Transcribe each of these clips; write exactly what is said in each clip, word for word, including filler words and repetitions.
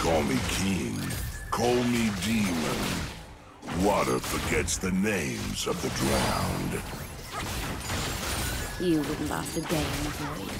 Call me king, call me demon. Water forgets the names of the drowned. You wouldn't last a day in the void.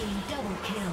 team double kill.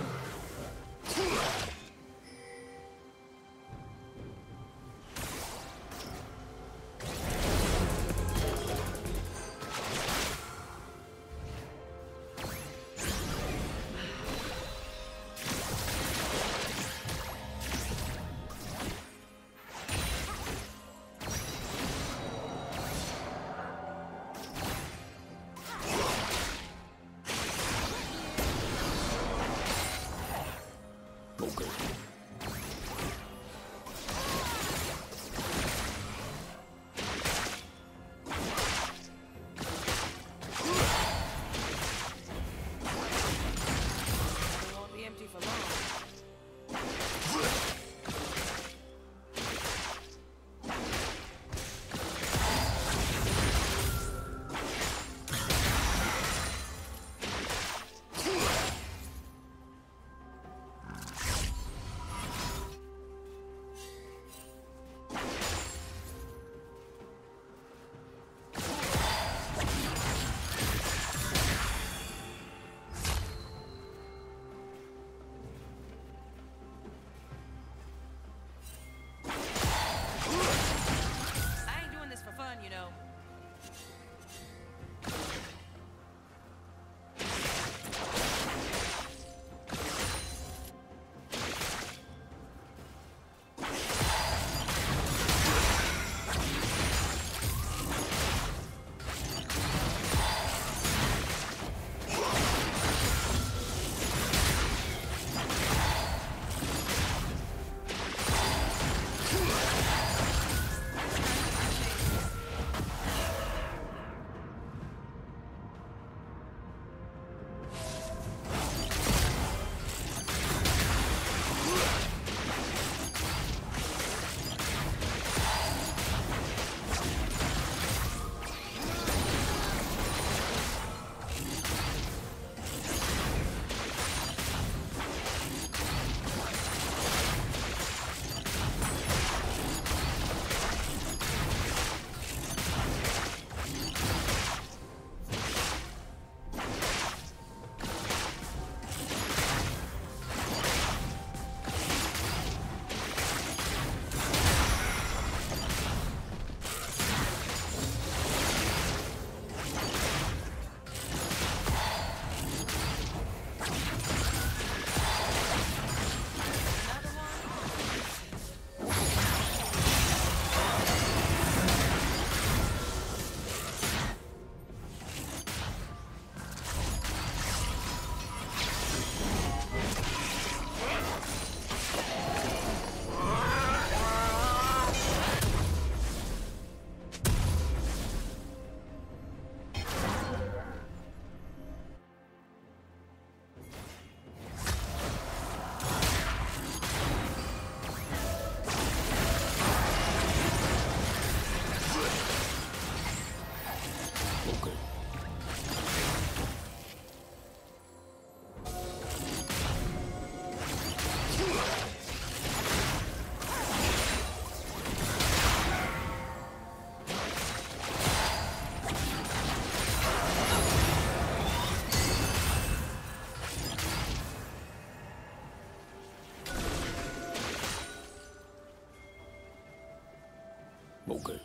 Okay.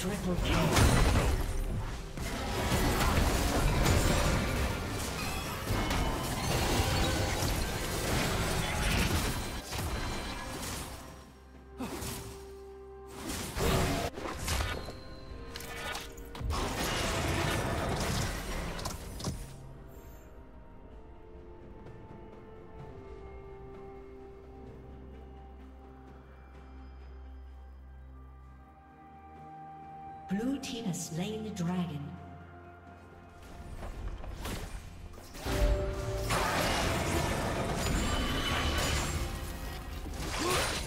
Triple kill. Blue team has slain the dragon.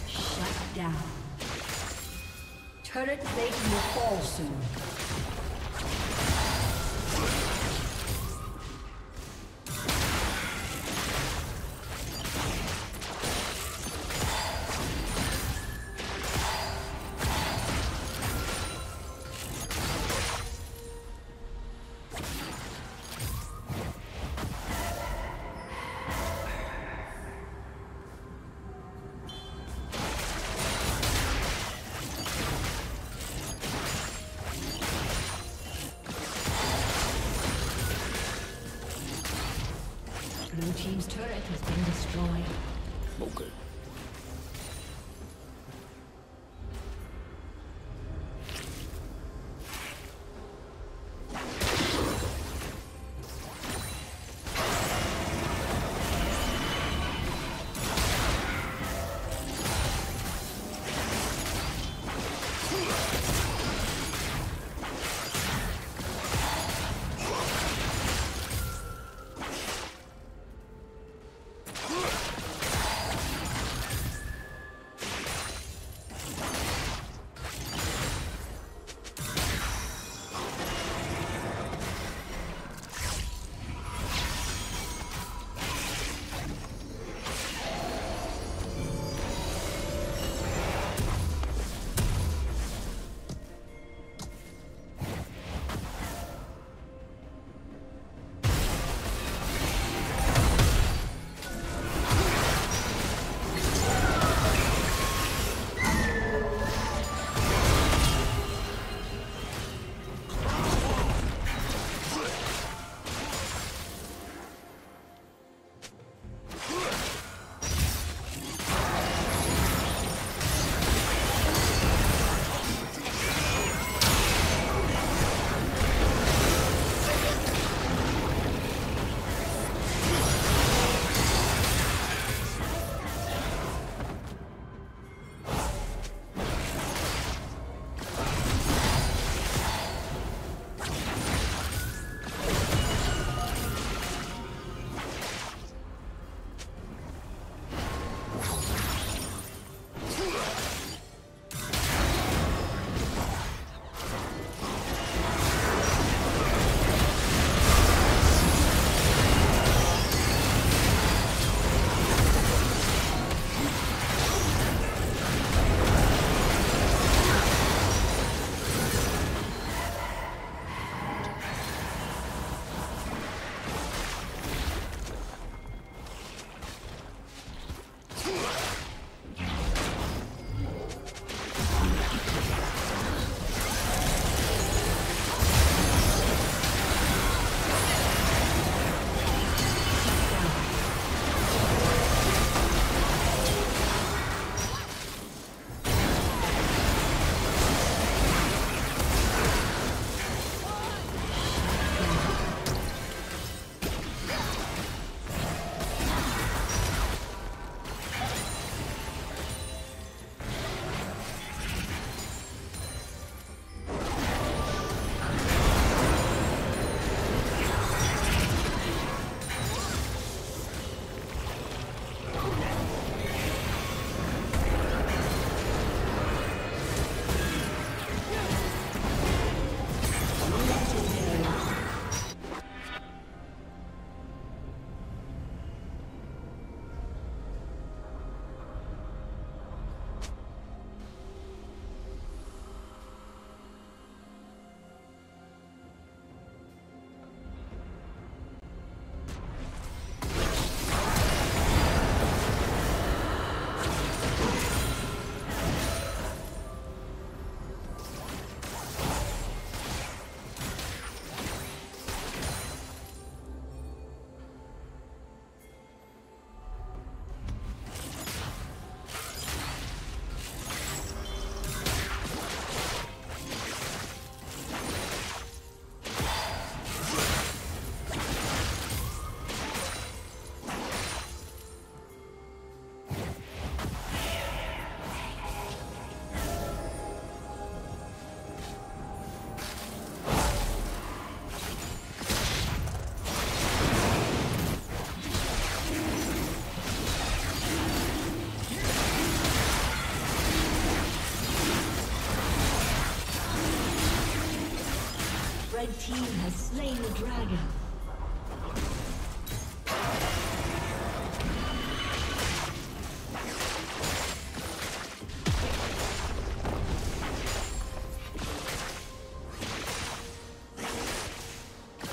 Shut down. Turret plate will fall soon. Blue team's turret has been destroyed. Okay. has slain the dragon.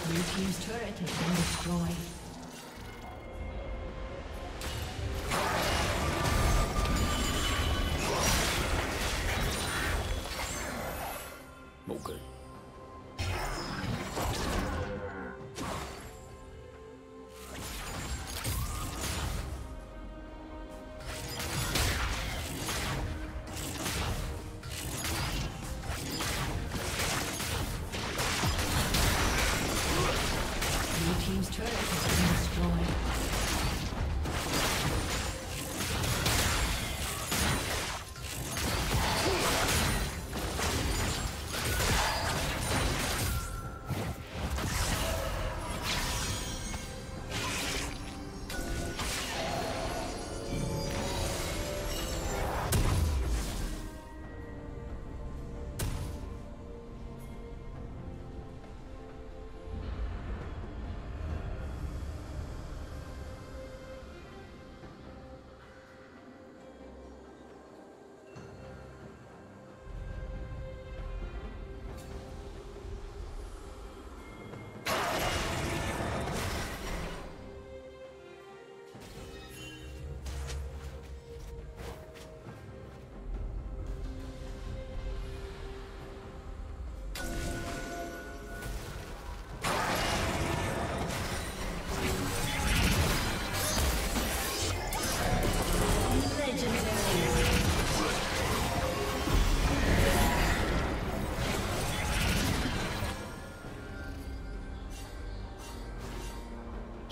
Blue team's turret has been destroyed.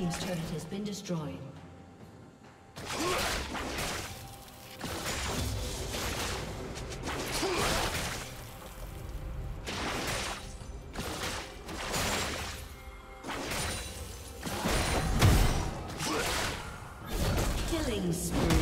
Team's turret has been destroyed. Killing spree.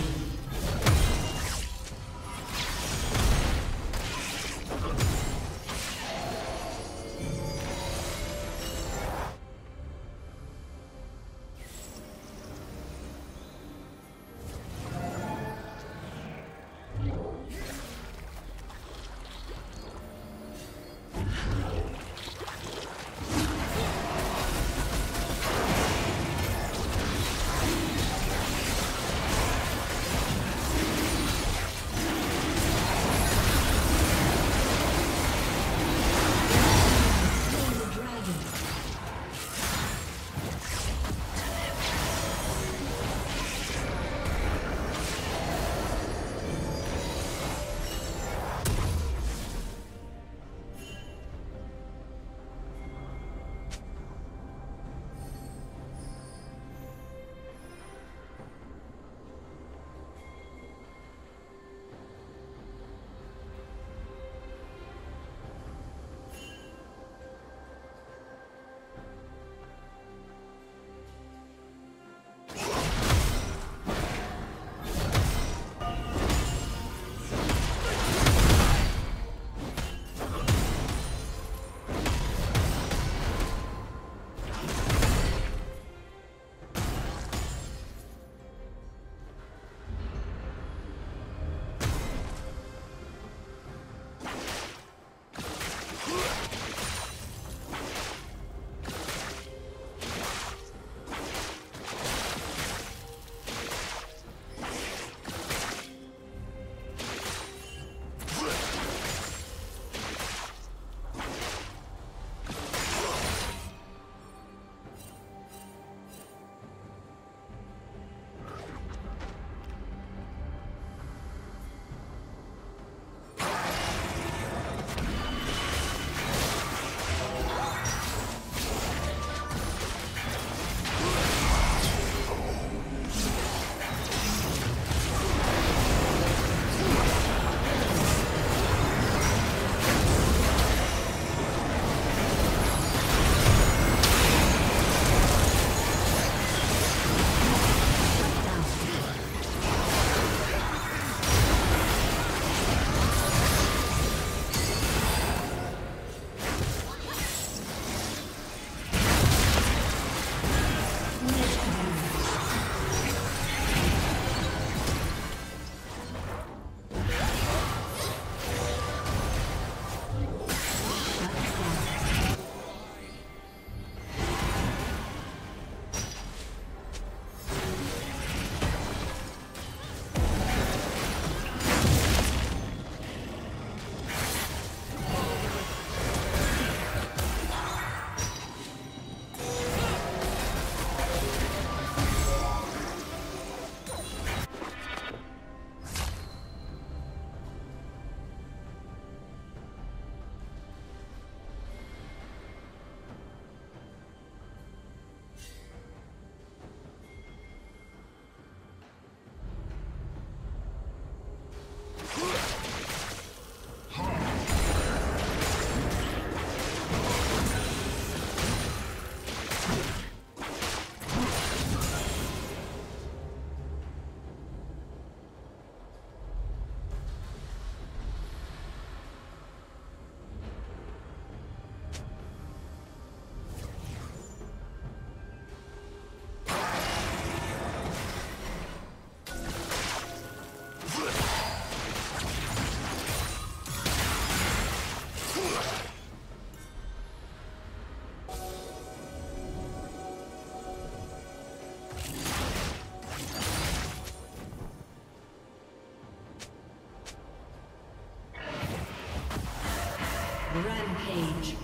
Rampage.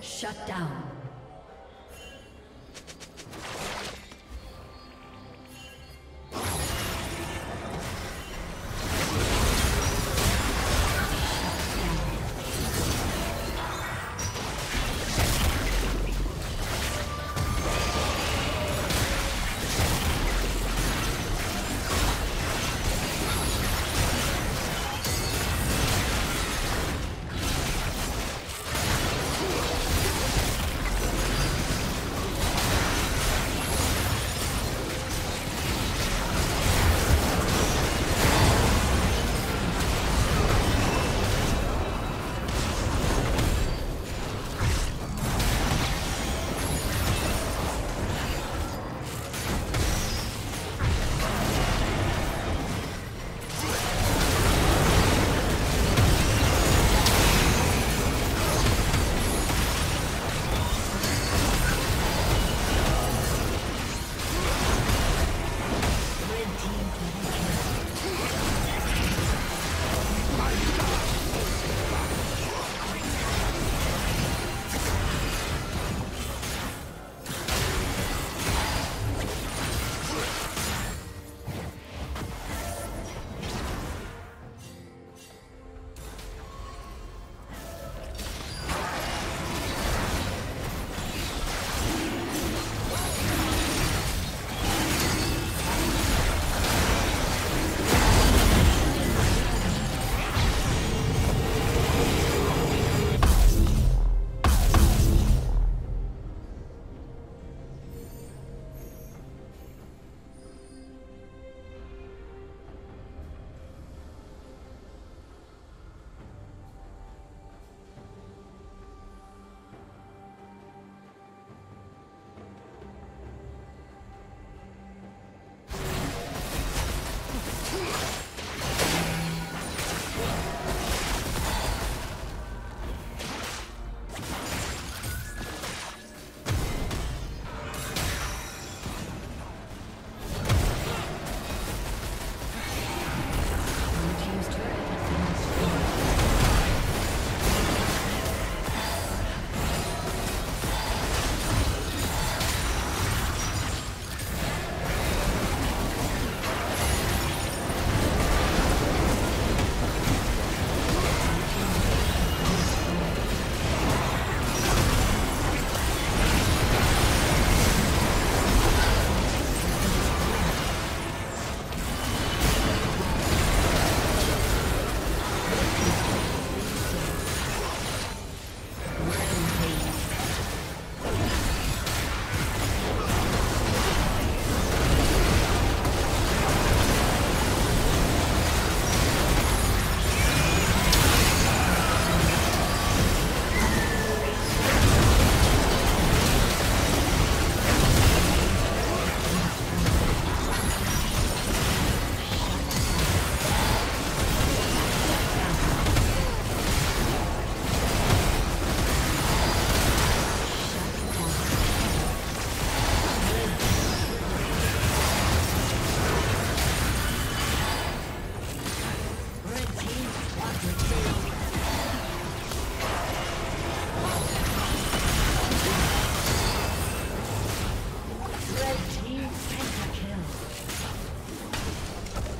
Shut down.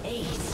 Eight.